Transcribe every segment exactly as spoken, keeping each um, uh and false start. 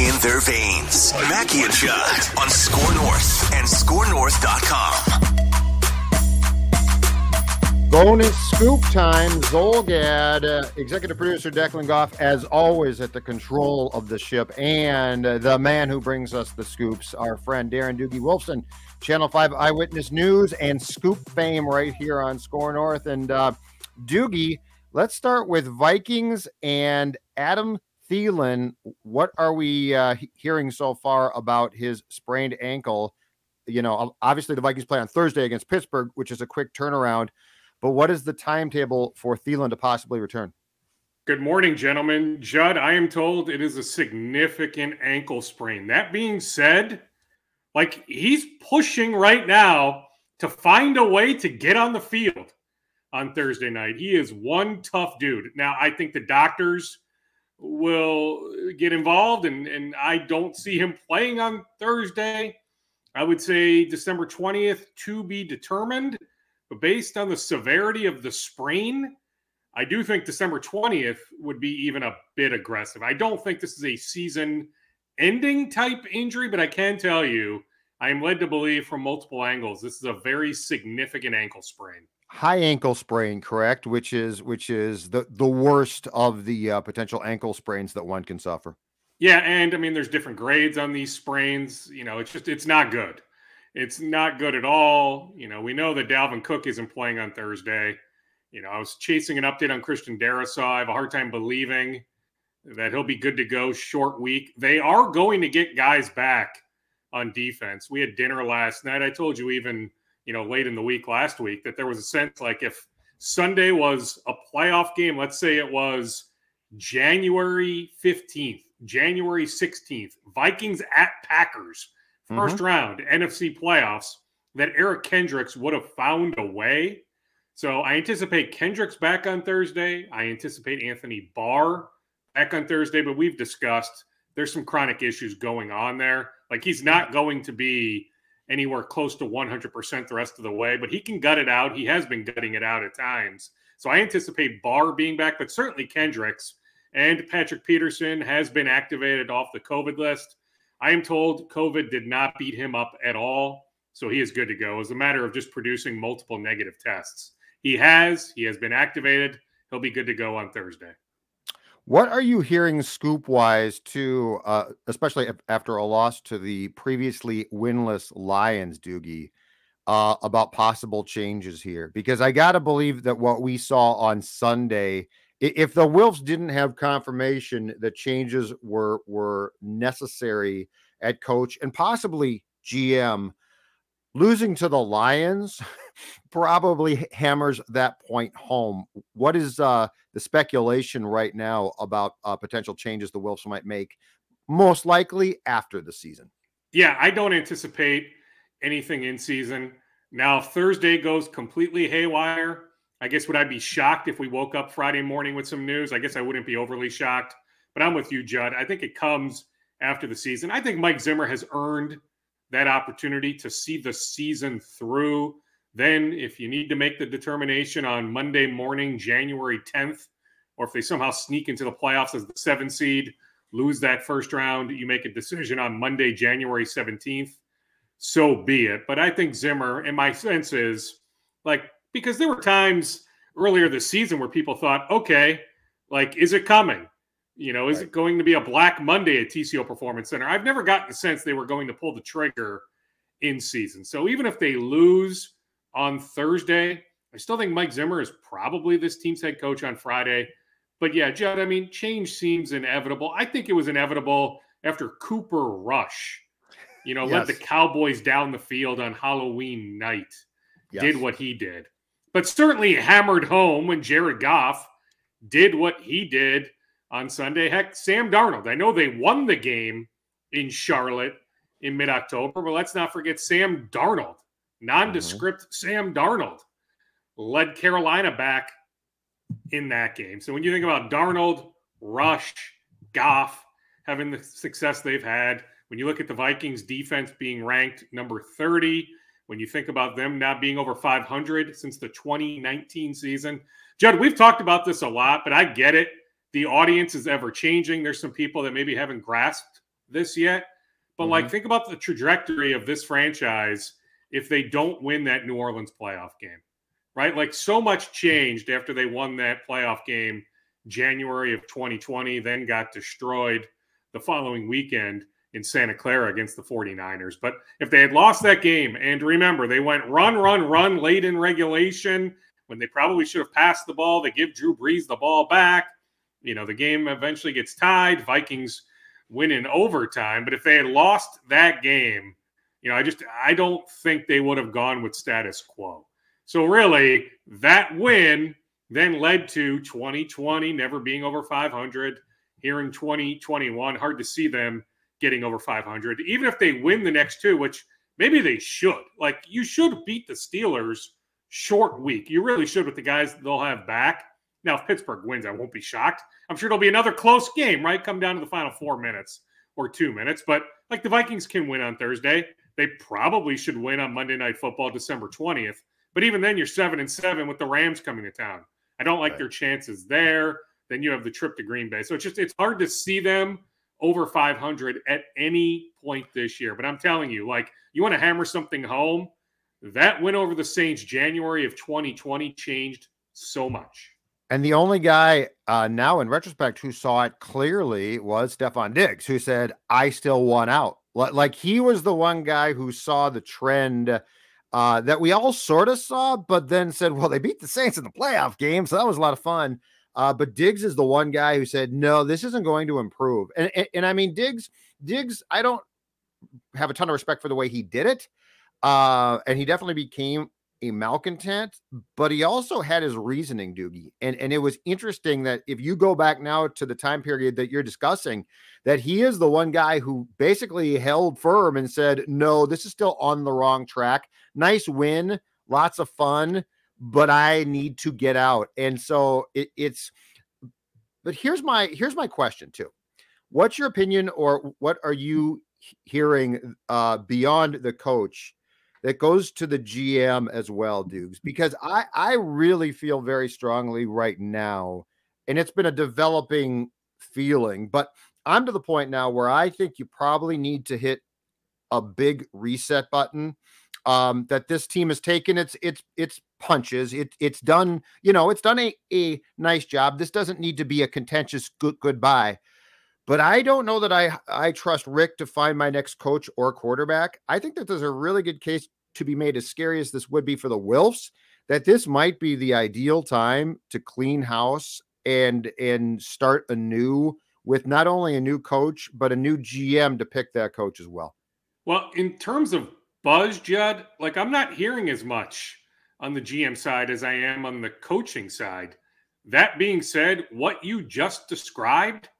in their veins. Mackey and Judd on SKOR North and skor north dot com. Bonus scoop time. Zulgad, uh, executive producer Declan Goff, as always, at the control of the ship. And uh, the man who brings us the scoops, our friend Darren Doogie Wolfson, Channel five Eyewitness News and Scoop fame right here on SKOR North. And uh, Doogie, let's start with Vikings and Adam Thielen. What are we uh, hearing so far about his sprained ankle? You know, obviously the Vikings play on Thursday against Pittsburgh, which is a quick turnaround. But what is the timetable for Thielen to possibly return? Good morning, gentlemen. Judd, I am told it is a significant ankle sprain. That being said, like, he's pushing right now to find a way to get on the field on Thursday night. He is one tough dude. Now, I think the doctors will get involved, and, and I don't see him playing on Thursday. I would say December twentieth, to be determined. But based on the severity of the sprain, I do think December twentieth would be even a bit aggressive. I don't think this is a season-ending type injury, but I can tell you, I am led to believe from multiple angles, this is a very significant ankle sprain. High ankle sprain, correct? Which is which is the, the worst of the uh, potential ankle sprains that one can suffer. Yeah, and I mean, there's different grades on these sprains. You know, it's just, it's not good. It's not good at all. You know, we know that Dalvin Cook isn't playing on Thursday. You know, I was chasing an update on Christian Darrisaw. I have a hard time believing that he'll be good to go short week. They are going to get guys back on defense. We had dinner last night. I told you even you know, late in the week last week, that there was a sense like if Sunday was a playoff game, let's say it was January fifteenth, January sixteenth, Vikings at Packers, first mm-hmm. round, N F C playoffs, that Eric Kendricks would have found a way. So I anticipate Kendricks back on Thursday. I anticipate Anthony Barr back on Thursday, but we've discussed there's some chronic issues going on there. Like, he's not going to be anywhere close to one hundred percent the rest of the way, but he can gut it out. He has been gutting it out at times. So I anticipate Barr being back, but certainly Kendricks. And Patrick Peterson has been activated off the COVID list. I am told COVID did not beat him up at all, so he is good to go. It's a matter of just producing multiple negative tests. He has. He has been activated. He'll be good to go on Thursday. What are you hearing scoop-wise, too, uh, especially after a loss to the previously winless Lions, Doogie, uh, about possible changes here? Because I got to believe that what we saw on Sunday, if the Wolves didn't have confirmation that changes were, were necessary at coach and possibly G M, losing to the Lions probably hammers that point home. What is uh, the speculation right now about uh, potential changes the Wolves might make, most likely after the season? Yeah, I don't anticipate anything in season. Now, if Thursday goes completely haywire, I guess would I be shocked if we woke up Friday morning with some news? I guess I wouldn't be overly shocked, but I'm with you, Judd. I think it comes after the season. I think Mike Zimmer has earned that opportunity to see the season through. Then if you need to make the determination on Monday morning, January tenth, or if they somehow sneak into the playoffs as the seven seed, lose that first round, you make a decision on Monday, January seventeenth, so be it. But I think Zimmer, in my sense, is like, because there were times earlier this season where people thought, okay, like, is it coming? You know, is right. it going to be a Black Monday at T C O Performance Center? I've never gotten the sense they were going to pull the trigger in season. So even if they lose on Thursday, I still think Mike Zimmer is probably this team's head coach on Friday. But yeah, Judd, I mean, change seems inevitable. I think it was inevitable after Cooper Rush, you know, yes. led the Cowboys down the field on Halloween night, yes. did what he did. But certainly hammered home when Jared Goff did what he did on Sunday. Heck, Sam Darnold. I know they won the game in Charlotte in mid-October, but let's not forget Sam Darnold. Nondescript mm-hmm. Sam Darnold led Carolina back in that game. So when you think about Darnold, Rush, Goff having the success they've had, when you look at the Vikings defense being ranked number thirty, when you think about them not being over five hundred since the twenty nineteen season. Judd, we've talked about this a lot, but I get it. The audience is ever changing. There's some people that maybe haven't grasped this yet. But, mm-hmm. like, think about the trajectory of this franchise if they don't win that New Orleans playoff game, right? Like, so much changed after they won that playoff game January of twenty twenty, then got destroyed the following weekend in Santa Clara against the forty-niners. But if they had lost that game, and remember, they went run, run, run late in regulation when they probably should have passed the ball. They give Drew Brees the ball back. You know, the game eventually gets tied. Vikings win in overtime. But if they had lost that game, you know, I just I don't think they would have gone with status quo. So really, that win then led to twenty twenty never being over five hundred. Here in twenty twenty-one, hard to see them getting over five hundred. Even if they win the next two, which maybe they should. Like, you should beat the Steelers short week. You really should with the guys they'll have back. Now, if Pittsburgh wins, I won't be shocked. I'm sure it'll be another close game, right? Come down to the final four minutes or two minutes. But, like, the Vikings can win on Thursday. They probably should win on Monday Night Football December twentieth. But even then, you're seven and seven with the Rams coming to town. I don't like right. their chances there. Then you have the trip to Green Bay. So it's just it's hard to see them over five hundred at any point this year. But I'm telling you, like, you want to hammer something home, that win over the Saints January of twenty twenty changed so much. And the only guy uh, now in retrospect who saw it clearly was Stephon Diggs, who said, I still won out. Like, he was the one guy who saw the trend uh, that we all sort of saw, but then said, well, they beat the Saints in the playoff game, so that was a lot of fun. Uh, but Diggs is the one guy who said, no, this isn't going to improve. And, and, and I mean, Diggs, Diggs, I don't have a ton of respect for the way he did it. Uh, and he definitely became a malcontent, but he also had his reasoning, Doogie. And, and it was interesting that if you go back now to the time period that you're discussing, that he is the one guy who basically held firm and said, no, this is still on the wrong track. Nice win, lots of fun, but I need to get out. And so it, it's, but here's my, here's my question too. What's your opinion, or what are you hearing uh, beyond the coach that goes to the G M as well, Dukes? Because I, I really feel very strongly right now, and it's been a developing feeling, but I'm to the point now where I think you probably need to hit a big reset button. Um, that this team has taken its its its punches. It it's done, you know, it's done a, a nice job. This doesn't need to be a contentious good, goodbye. But I don't know that I I trust Rick to find my next coach or quarterback. I think that there's a really good case to be made, as scary as this would be for the Wolves, that this might be the ideal time to clean house and and start anew with not only a new coach but a new G M to pick that coach as well. Well, in terms of buzz, Judd, like, I'm not hearing as much on the G M side as I am on the coaching side. That being said, what you just described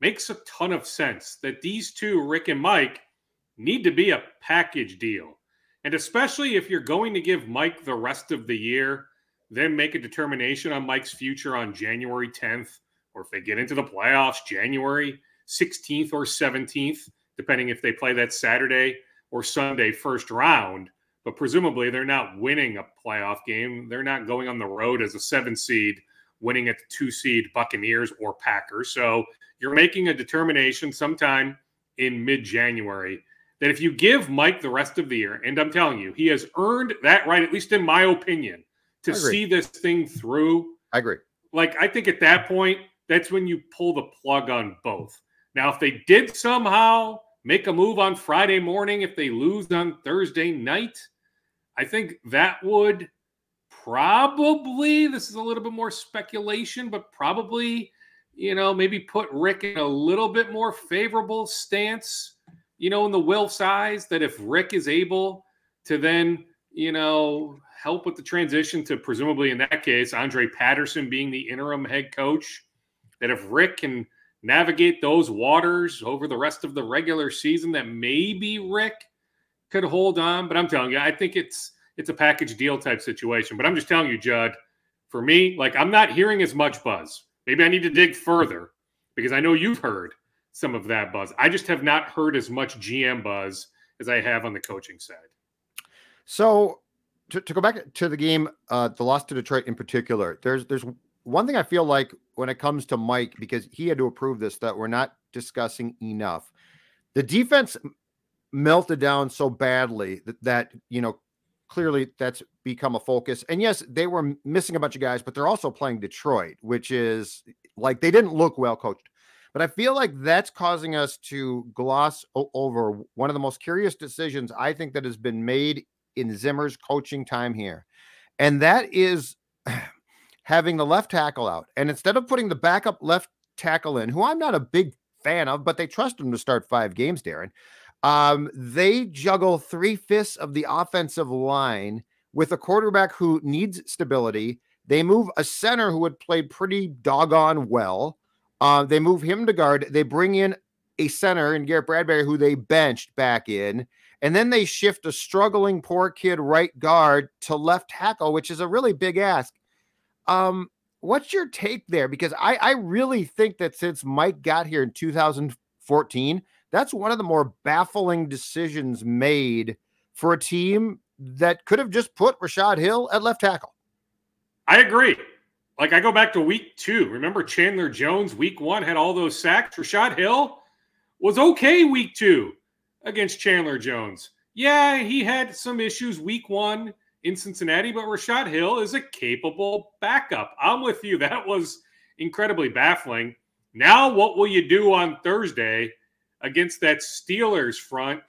makes a ton of sense, that these two, Rick and Mike, need to be a package deal. And especially if you're going to give Mike the rest of the year, then make a determination on Mike's future on January tenth, or if they get into the playoffs, January sixteenth or seventeenth, depending if they play that Saturday or Sunday first round. But presumably they're not winning a playoff game. They're not going on the road as a seven seed, winning at the two seed Buccaneers or Packers. So you're making a determination sometime in mid-January that if you give Mike the rest of the year, and I'm telling you, he has earned that right, at least in my opinion, to see this thing through. I agree. Like, I think at that point, that's when you pull the plug on both. Now, if they did somehow make a move on Friday morning, if they lose on Thursday night, I think that would probably, this is a little bit more speculation, but probably, you know, maybe put Rick in a little bit more favorable stance, you know, in the Wolves' eyes, that if Rick is able to then, you know, help with the transition to, presumably in that case, Andre Patterson being the interim head coach, that if Rick can navigate those waters over the rest of the regular season, that maybe Rick could hold on. But I'm telling you, I think it's it's a package deal type situation. But I'm just telling you, Judd, for me, like, I'm not hearing as much buzz. Maybe I need to dig further, because I know you've heard some of that buzz. I just have not heard as much G M buzz as I have on the coaching side. So to, to go back to the game, uh, the loss to Detroit in particular, there's there's one thing I feel like when it comes to Mike, because he had to approve this, that we're not discussing enough. The defense melted down so badly that, that, you know, clearly that's become a focus. And yes, they were missing a bunch of guys, but they're also playing Detroit, which is like, they didn't look well coached. But I feel like that's causing us to gloss over one of the most curious decisions I think that has been made in Zimmer's coaching time here. And that is having the left tackle out. And instead of putting the backup left tackle in, who I'm not a big fan of, but they trust him to start five games, Darren, um, they juggle three-fifths of the offensive line with a quarterback who needs stability. They move a center who had played pretty doggone well. Uh, they move him to guard. They bring in a center in Garrett Bradbury, who they benched, back in. And then they shift a struggling poor kid right guard to left tackle, which is a really big ask. Um, what's your take there? Because I, I really think that since Mike got here in two thousand fourteen, that's one of the more baffling decisions made for a team that could have just put Rashad Hill at left tackle. I agree. Like, I go back to week two. Remember Chandler Jones, week one, had all those sacks. Rashad Hill was okay week two against Chandler Jones. Yeah, he had some issues week one in Cincinnati, but Rashad Hill is a capable backup. I'm with you. That was incredibly baffling. Now what will you do on Thursday against that Steelers front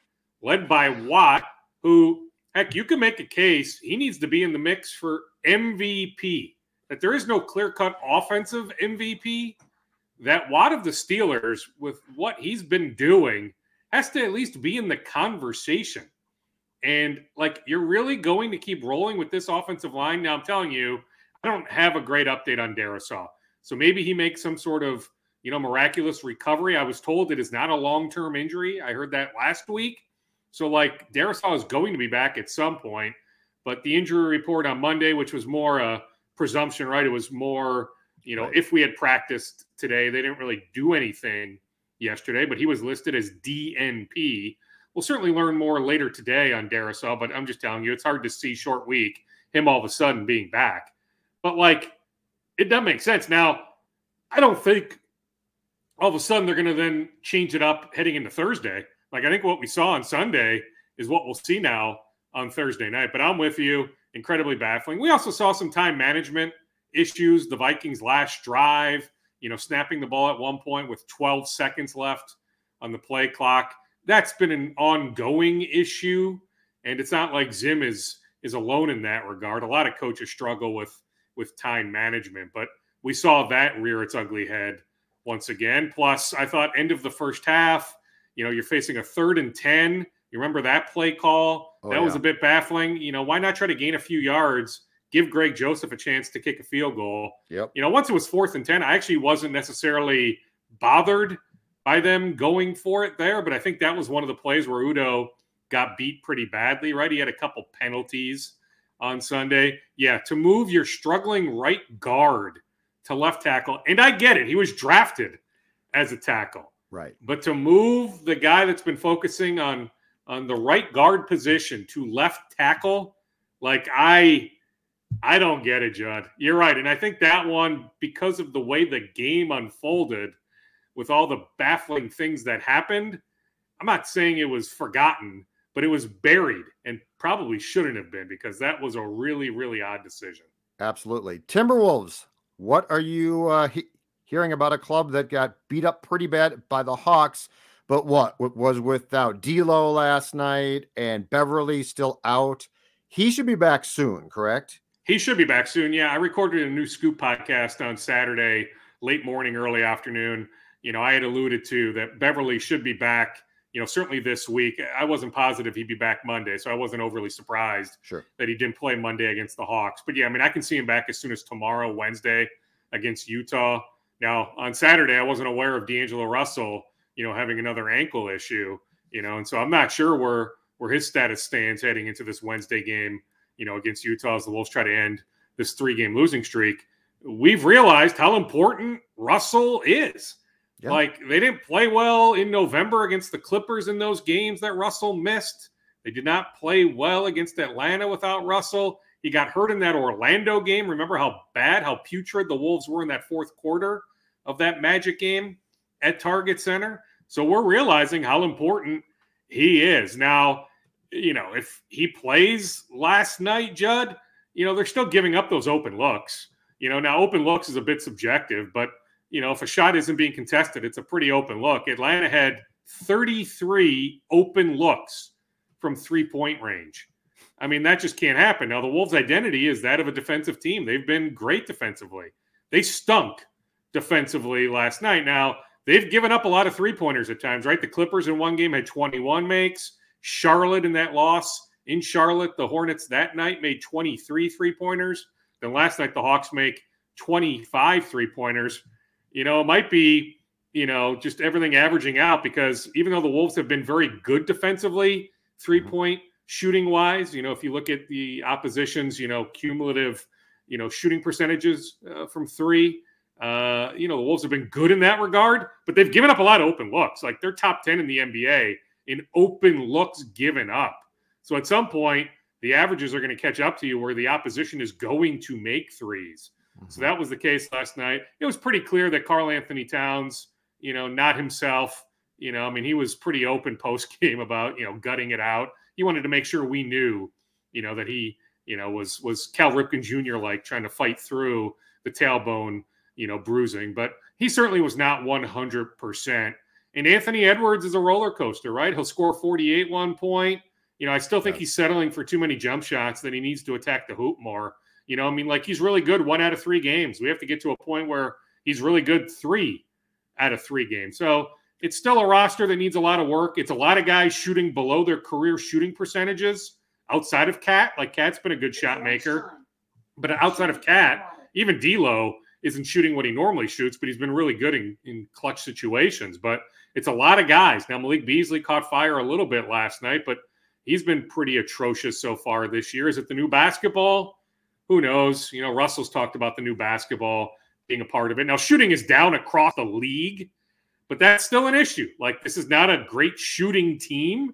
led by Watt, who, heck, you can make a case he needs to be in the mix for M V P. That there is no clear-cut offensive M V P, that Watt of the Steelers, with what he's been doing, has to at least be in the conversation. And, like, you're really going to keep rolling with this offensive line? Now, I'm telling you, I don't have a great update on Darrisaw. So maybe he makes some sort of, you know, miraculous recovery. I was told it is not a long-term injury. I heard that last week. So, like, Darrisaw is going to be back at some point. But the injury report on Monday, which was more a uh, presumption, right? It was more, you know, right. If we had practiced today, they didn't really do anything yesterday, but he was listed as D N P. We'll certainly learn more later today on Darrisaw, but I'm just telling you, it's hard to see short week, him all of a sudden being back. But, like, it doesn't make sense. Now, I don't think all of a sudden they're going to then change it up heading into Thursday. Like, I think what we saw on Sunday is what we'll see now on Thursday night. But I'm with you. Incredibly baffling. We also saw some time management issues. The Vikings' last drive, you know, snapping the ball at one point with twelve seconds left on the play clock. That's been an ongoing issue, and it's not like Zim is is alone in that regard. A lot of coaches struggle with with time management, but we saw that rear its ugly head once again. Plus, I thought end of the first half, you know, you're facing a third and ten. You remember that play call? Oh, that yeah. was a bit baffling. You know, why not try to gain a few yards, give Greg Joseph a chance to kick a field goal? Yep. You know, once it was fourth and ten, I actually wasn't necessarily bothered by them going for it there, but I think that was one of the plays where Udo got beat pretty badly, right? He had a couple penalties on Sunday. Yeah, to move your struggling right guard to left tackle, and I get it. He was drafted as a tackle. Right. But to move the guy that's been focusing on – on the right guard position to left tackle, like I I don't get it, Judd. You're right. And I think that one, because of the way the game unfolded with all the baffling things that happened, I'm not saying it was forgotten, but it was buried and probably shouldn't have been, because that was a really, really odd decision. Absolutely. Timberwolves, what are you uh, he hearing about a club that got beat up pretty bad by the Hawks? But what was without D'Lo last night, and Beverly still out? He should be back soon, correct? He should be back soon, yeah. I recorded a new Scoop podcast on Saturday, late morning, early afternoon. You know, I had alluded to that Beverly should be back, you know, certainly this week. I wasn't positive he'd be back Monday, so I wasn't overly surprised sure. that he didn't play Monday against the Hawks. But, yeah, I mean, I can see him back as soon as tomorrow, Wednesday, against Utah. Now, on Saturday, I wasn't aware of D'Angelo Russell, you know, having another ankle issue, you know, and so I'm not sure where where his status stands heading into this Wednesday game, you know, against Utah as the Wolves try to end this three-game losing streak. We've realized how important Russell is. Yeah. Like, they didn't play well in November against the Clippers in those games that Russell missed. They did not play well against Atlanta without Russell. He got hurt in that Orlando game. Remember how bad, how putrid the Wolves were in that fourth quarter of that Magic game at Target Center. So we're realizing how important he is. Now, you know, if he plays last night, Judd, you know, they're still giving up those open looks. You know, now open looks is a bit subjective, but, you know, if a shot isn't being contested, it's a pretty open look. Atlanta had thirty-three open looks from three-point range. I mean, that just can't happen. Now, the Wolves' identity is that of a defensive team. They've been great defensively. They stunk defensively last night. Now, they've given up a lot of three-pointers at times, right? The Clippers in one game had twenty-one makes. Charlotte in that loss in Charlotte, the Hornets that night made twenty-three three-pointers. Then last night, the Hawks make twenty-five three-pointers. You know, it might be, you know, just everything averaging out, because even though the Wolves have been very good defensively, three-point shooting-wise, you know, if you look at the opposition's, you know, cumulative, you know, shooting percentages uh, from three, uh, you know, the Wolves have been good in that regard, but they've given up a lot of open looks. Like, they're top ten in the N B A in open looks given up. So at some point, the averages are going to catch up to you where the opposition is going to make threes. Mm-hmm. So that was the case last night. It was pretty clear that Karl Anthony Towns, you know, not himself. You know, I mean, he was pretty open post-game about, you know, gutting it out. He wanted to make sure we knew, you know, that he, you know, was was Cal Ripken Junior like trying to fight through the tailbone, you know, bruising. But he certainly was not one hundred percent. And Anthony Edwards is a roller coaster, right? He'll score forty-eight one point. You know, I still think he's settling for too many jump shots, that he needs to attack the hoop more. You know, I mean, like, he's really good one out of three games. We have to get to a point where he's really good three out of three games. So it's still a roster that needs a lot of work. It's a lot of guys shooting below their career shooting percentages outside of Cat. Like, Cat's been a good shot maker. But outside of Cat, even D'Lo isn't shooting what he normally shoots, but he's been really good in, in clutch situations. But it's a lot of guys. Now, Malik Beasley caught fire a little bit last night, but he's been pretty atrocious so far this year. Is it the new basketball? Who knows? You know, Russell's talked about the new basketball being a part of it. Now, shooting is down across the league, but that's still an issue. Like, this is not a great shooting team.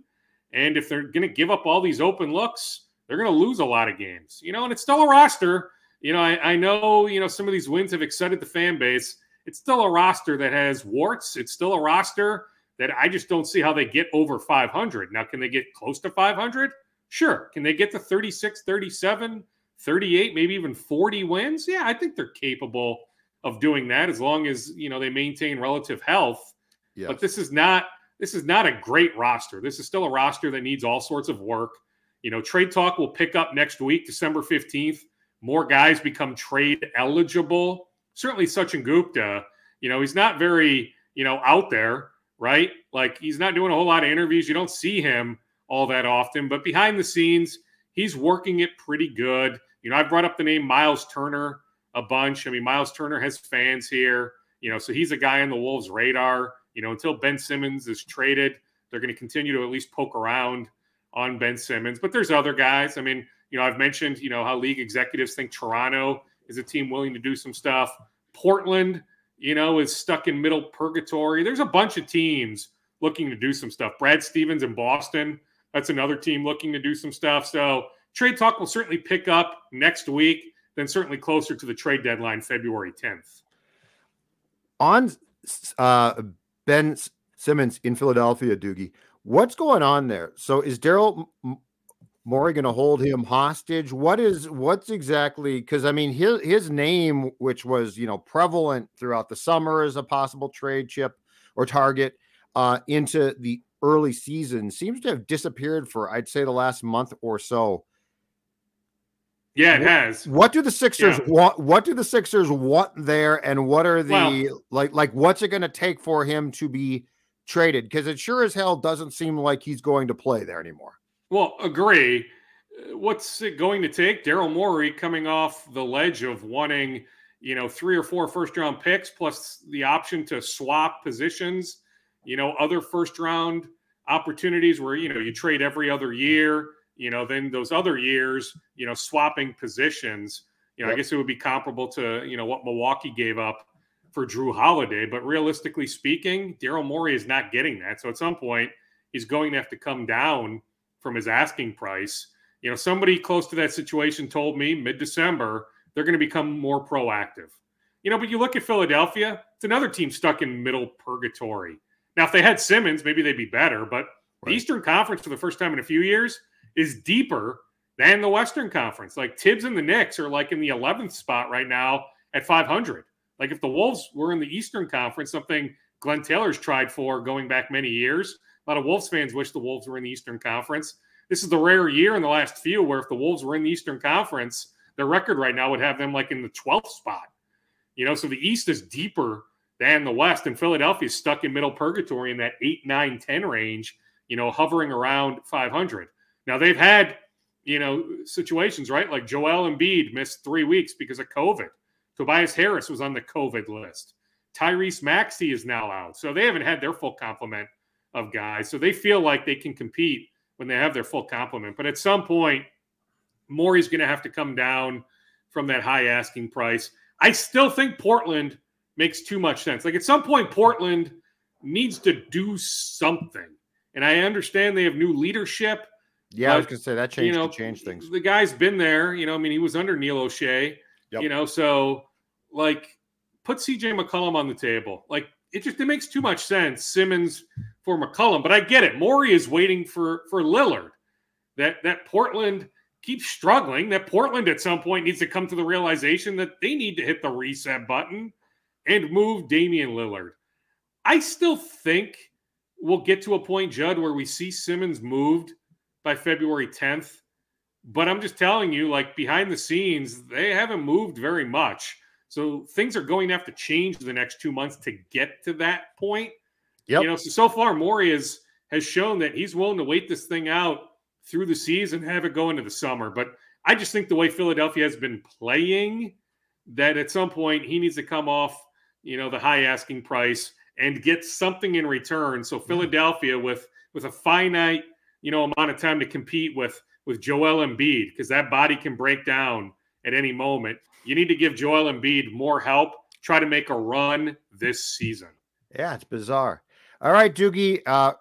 And if they're going to give up all these open looks, they're going to lose a lot of games. You know, and it's still a roster. You know, I, I know, you know, some of these wins have excited the fan base. It's still a roster that has warts. It's still a roster that I just don't see how they get over five hundred. Now, can they get close to five hundred? Sure. Can they get to thirty-six, thirty-seven, thirty-eight, maybe even forty wins? Yeah, I think they're capable of doing that, as long as, you know, they maintain relative health. Yes. But this is not this is not a great roster. This is still a roster that needs all sorts of work. You know, trade talk will pick up next week, December fifteenth. More guys become trade eligible. Certainly Sachin Gupta, you know, he's not very, you know, out there, right? Like, he's not doing a whole lot of interviews. You don't see him all that often, but behind the scenes, he's working it pretty good. You know, I brought up the name Miles Turner a bunch. I mean, Miles Turner has fans here, you know, so he's a guy on the Wolves' radar. You know, until Ben Simmons is traded, they're going to continue to at least poke around on Ben Simmons. But there's other guys. I mean, you know, I've mentioned, you know, how league executives think Toronto is a team willing to do some stuff. Portland, you know, is stuck in middle purgatory. There's a bunch of teams looking to do some stuff. Brad Stevens in Boston, that's another team looking to do some stuff. So trade talk will certainly pick up next week, then certainly closer to the trade deadline, February tenth. On uh, Ben Simmons in Philadelphia, Doogie, what's going on there? So is Daryl Morey going to hold him hostage? What is, what's exactly, because I mean, his, his name, which was, you know, prevalent throughout the summer as a possible trade chip or target uh, into the early season, seems to have disappeared for, I'd say, the last month or so. Yeah, it what, has. What do the Sixers yeah. want? What do the Sixers want there? And what are the, well, like, like, what's it going to take for him to be traded? Because it sure as hell doesn't seem like he's going to play there anymore. Well, agree. What's it going to take? Daryl Morey coming off the ledge of wanting, you know, three or four first-round picks plus the option to swap positions, you know, other first-round opportunities where, you know, you trade every other year, you know, then those other years, you know, swapping positions. You know, yep. I guess it would be comparable to, you know, what Milwaukee gave up for Drew Holiday. But realistically speaking, Daryl Morey is not getting that. So at some point, he's going to have to come down from his asking price. You know, somebody close to that situation told me mid-December, they're going to become more proactive. You know, but you look at Philadelphia, it's another team stuck in middle purgatory. Now, if they had Simmons, maybe they'd be better. But right. The Eastern Conference, for the first time in a few years, is deeper than the Western Conference. Like, Tibbs and the Knicks are, like, in the eleventh spot right now at five hundred. Like, if the Wolves were in the Eastern Conference, something Glenn Taylor's tried for going back many years, a lot of Wolves fans wish the Wolves were in the Eastern Conference. This is the rare year in the last few where if the Wolves were in the Eastern Conference, their record right now would have them, like, in the twelfth spot. You know, so the East is deeper than the West, and Philadelphia is stuck in middle purgatory in that eight, nine, ten range, you know, hovering around five hundred. Now, they've had, you know, situations, right? Like Joel Embiid missed three weeks because of COVID. Tobias Harris was on the COVID list. Tyrese Maxey is now out. So they haven't had their full complement of guys. So they feel like they can compete when they have their full complement. But at some point, Morey's going to have to come down from that high asking price. I still think Portland makes too much sense. Like, at some point, Portland needs to do something. And I understand they have new leadership. Yeah, uh, I was going to say that changed, you know, change things. The guy's been there. You know, I mean, he was under Neil O'Shea. Yep. You know, so, like, put C J McCollum on the table. Like, it just it makes too much sense, Simmons for McCollum. But I get it. Morey is waiting for, for Lillard. That, that Portland keeps struggling, that Portland at some point needs to come to the realization that they need to hit the reset button and move Damian Lillard. I still think we'll get to a point, Judd, where we see Simmons moved by February tenth. But I'm just telling you, like, behind the scenes, they haven't moved very much. So things are going to have to change the next two months to get to that point. Yep. You know, so, so far, Morey has, has shown that he's willing to wait this thing out through the season, have it go into the summer. But I just think the way Philadelphia has been playing, that at some point he needs to come off, you know, the high asking price and get something in return. So Philadelphia with, with a finite, you know, amount of time to compete with, with Joel Embiid, because that body can break down at any moment. You need to give Joel Embiid more help, try to make a run this season. Yeah, it's bizarre. All right, Doogie, uh,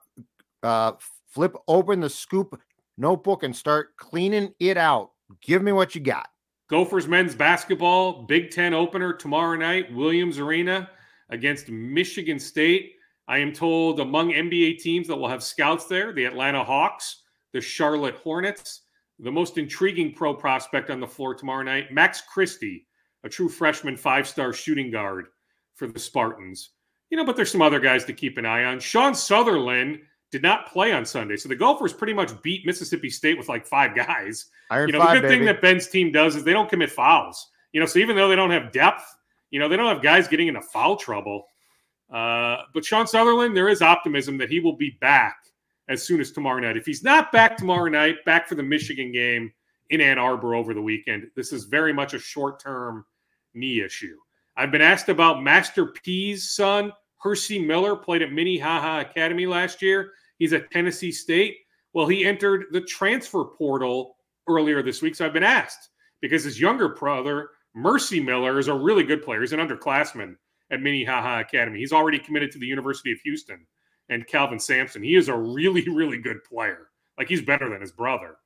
uh, flip open the Scoop notebook and start cleaning it out. Give me what you got. Gophers men's basketball, Big Ten opener tomorrow night, Williams Arena against Michigan State. I am told among N B A teams that will have scouts there, the Atlanta Hawks, the Charlotte Hornets. The most intriguing pro prospect on the floor tomorrow night, Max Christie, a true freshman five-star shooting guard for the Spartans. You know, but there's some other guys to keep an eye on. Sean Sutherland did not play on Sunday. So the Gophers pretty much beat Mississippi State with like five guys. Iron you know, five, the good baby. Thing that Ben's team does is they don't commit fouls. You know, so even though they don't have depth, you know, they don't have guys getting into foul trouble. Uh, but Sean Sutherland, there is optimism that he will be back as soon as tomorrow night. If he's not back tomorrow night, back for the Michigan game in Ann Arbor over the weekend. This is very much a short-term knee issue. I've been asked about Master P's son, Hercy Miller, played at Minnehaha Academy last year. He's at Tennessee State. Well, he entered the transfer portal earlier this week, so I've been asked, because his younger brother, Mercy Miller, is a really good player. He's an underclassman at Minnehaha Academy. He's already committed to the University of Houston and Calvin Sampson. He is a really, really good player. Like, he's better than his brother.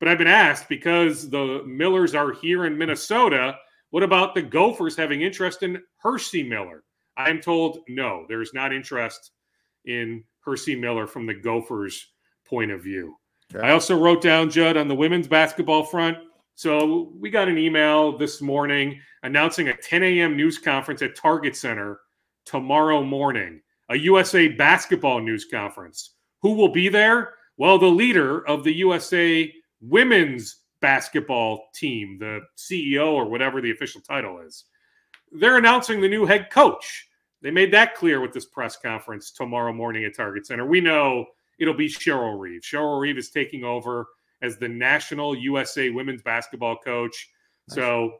But I've been asked, because the Millers are here in Minnesota, what about the Gophers having interest in Hercy Miller? I'm told, no, there's not interest in Hercy Miller from the Gophers' point of view. Okay. I also wrote down, Judd, on the women's basketball front. So we got an email this morning announcing a ten a m news conference at Target Center tomorrow morning, a U S A basketball news conference. Who will be there? Well, the leader of the U S A women's basketball team, the C E O or whatever the official title is. They're announcing the new head coach. They made that clear with this press conference tomorrow morning at Target Center. We know it'll be Cheryl Reeve. Cheryl Reeve is taking over as the national U S A women's basketball coach. Nice. So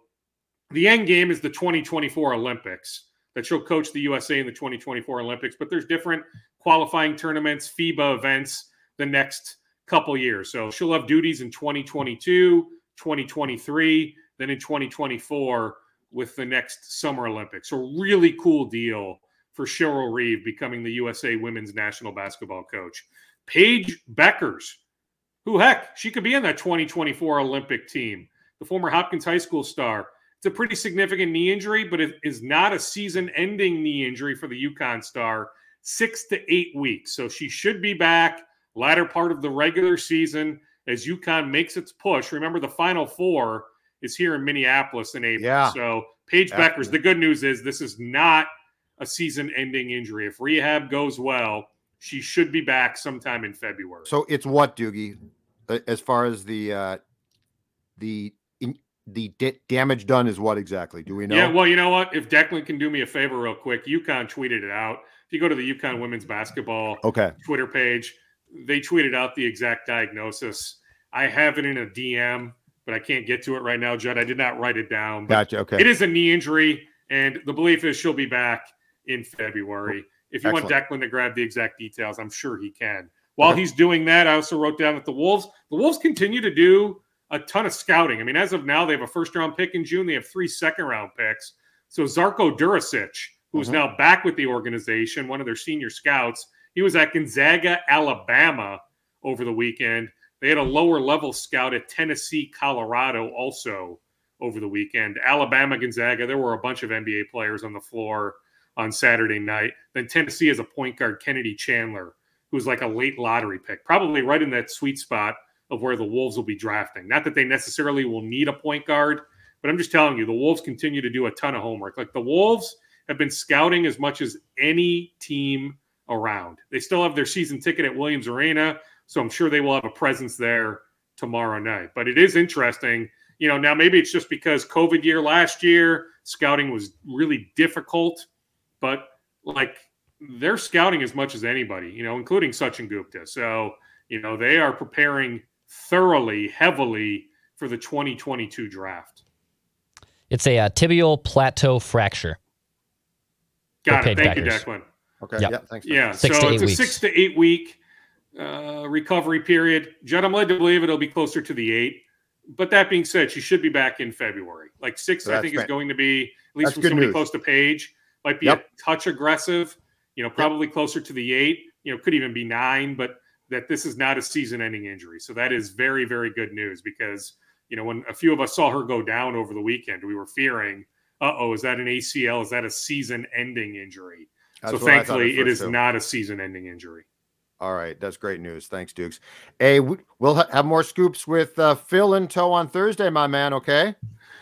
the end game is the twenty twenty-four Olympics, that she'll coach the U S A in the twenty twenty-four Olympics. But there's different qualifying tournaments, FIBA events the next couple years. So she'll have duties in twenty twenty-two, twenty twenty-three, then in twenty twenty-four with the next Summer Olympics. So really cool deal for Cheryl Reeve becoming the U S A women's national basketball coach. Paige Beckers, who, heck, she could be in that twenty twenty-four Olympic team, the former Hopkins High School star. It's a pretty significant knee injury, but it is not a season-ending knee injury for the UConn star. six to eight weeks. So she should be back latter part of the regular season as UConn makes its push. Remember, the Final Four is here in Minneapolis in April. Yeah. So Paige Beckers, the good news is this is not a season-ending injury. If rehab goes well, she should be back sometime in February. So it's what, Doogie, as far as the uh, the in, the damage done is what exactly? Do we know? Yeah, well, you know what? If Declan can do me a favor real quick, UConn tweeted it out. If you go to the UConn women's basketball okay. Twitter page, they tweeted out the exact diagnosis. I have it in a D M, but I can't get to it right now, Judd. I did not write it down. But gotcha. Okay. It is a knee injury, and the belief is she'll be back in February. If you Excellent. want Declan to grab the exact details, I'm sure he can. While okay. he's doing that, I also wrote down that the Wolves, the Wolves continue to do a ton of scouting. I mean, as of now, they have a first-round pick in June. They have three second-round picks. So Zarko Duricic, who's mm-hmm. now back with the organization, one of their senior scouts, he was at Gonzaga, Alabama over the weekend. They had a lower-level scout at Tennessee, Colorado also over the weekend. Alabama, Gonzaga, there were a bunch of N B A players on the floor on Saturday night. Then Tennessee has a point guard, Kennedy Chandler, who's like a late lottery pick, probably right in that sweet spot of where the Wolves will be drafting. Not that they necessarily will need a point guard, but I'm just telling you, the Wolves continue to do a ton of homework. Like, the Wolves have been scouting as much as any team around. They still have their season ticket at Williams Arena, so I'm sure they will have a presence there tomorrow night. But it is interesting. You know, now maybe it's just because COVID year last year, scouting was really difficult, but like they're scouting as much as anybody, you know, including Sachin Gupta. So, you know, they are preparing thoroughly, heavily for the twenty twenty-two draft. It's a uh, tibial plateau fracture. Got it. Thank you, Declan. Okay. Yep. Yep. Thanks, yeah. Six so it's a weeks. six to eight week uh, recovery period. Judd, I'm led to believe it'll be closer to the eight. But that being said, she should be back in February. Like six, so I think, great. is going to be, at least that's from somebody news. Close to Paige, might be yep. a touch aggressive, you know, probably yep. closer to the eight, you know, could even be nine, but that this is not a season-ending injury. So that is very, very good news because, you know, when a few of us saw her go down over the weekend, we were fearing, uh-oh, is that an A C L? Is that a season-ending injury? That's so thankfully, it is too. not a season-ending injury. All right. That's great news. Thanks, Dukes. Hey, we'll ha have more scoops with uh, Phil in tow on Thursday, my man, okay?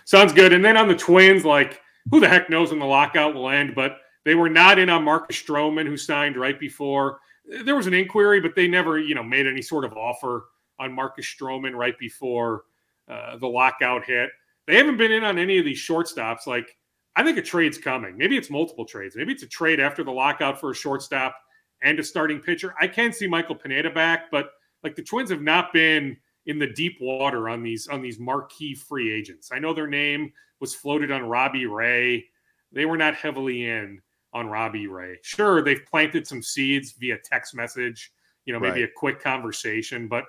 Sounds good. And then on the Twins, like, who the heck knows when the lockout will end, but they were not in on Marcus Stroman, who signed right before. There was an inquiry, but they never, you know, made any sort of offer on Marcus Stroman right before uh, the lockout hit. They haven't been in on any of these shortstops. Like, I think a trade's coming. Maybe it's multiple trades. Maybe it's a trade after the lockout for a shortstop and a starting pitcher. I can see Michael Pineda back, but like the Twins have not been in the deep water on these on these marquee free agents. I know their name was floated on Robbie Ray. They were not heavily in on Robbie Ray. Sure, they've planted some seeds via text message, you know, maybe right. a quick conversation, but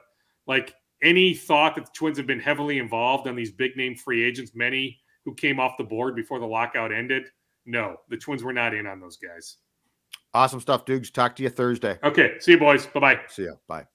like any thought that the Twins have been heavily involved on these big name free agents, many who came off the board before the lockout ended, no, the Twins were not in on those guys. Awesome stuff, Doogs. Talk to you Thursday. Okay. See you, boys. Bye-bye. See ya. Bye.